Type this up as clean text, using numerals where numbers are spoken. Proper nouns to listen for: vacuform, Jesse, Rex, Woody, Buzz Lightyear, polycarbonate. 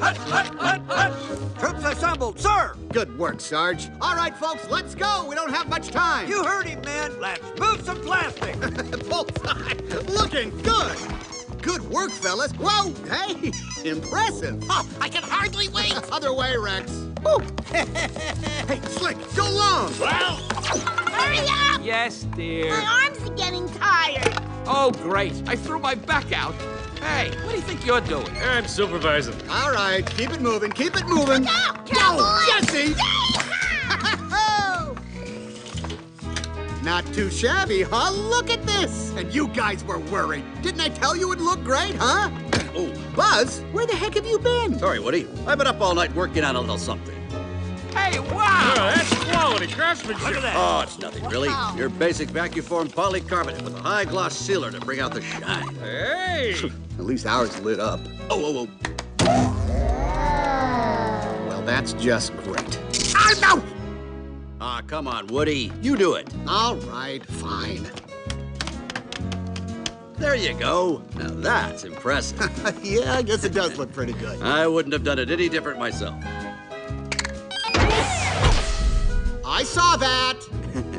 Hut, hut, hut, hut! Troops assembled, sir! Good work, Sarge. All right, folks, let's go. We don't have much time. You heard him, man. Let's move some plastic. Bullseye, looking good. Good work, fellas. Whoa, hey, impressive. Oh, I can hardly wait. Other way, Rex. Hey, Slick, go long. Well, hurry up. Yes, dear. My arms are getting tired. Oh, great. I threw my back out. Hey, what do you think you're doing? I'm supervising. All right, keep it moving, keep it moving. Look out, cowboy! Jesse! Not too shabby, huh? Look at this. And you guys were worried. Didn't I tell you it looked great, huh? Oh, Buzz, where the heck have you been? Sorry, Woody. I've been up all night working on a little something. Hey, wow! Yeah, that's quality craftsmanship. Look at that. Oh, it's nothing, really. Wow. Your basic vacuform polycarbonate with a high-gloss sealer to bring out the shine. Hey! At least ours lit up. Oh, oh, oh. Well, that's just great. Ah, no! Ah, come on, Woody. You do it. All right, fine. There you go. Now that's impressive. Yeah, I guess it does look pretty good. I wouldn't have done it any different myself. I saw that.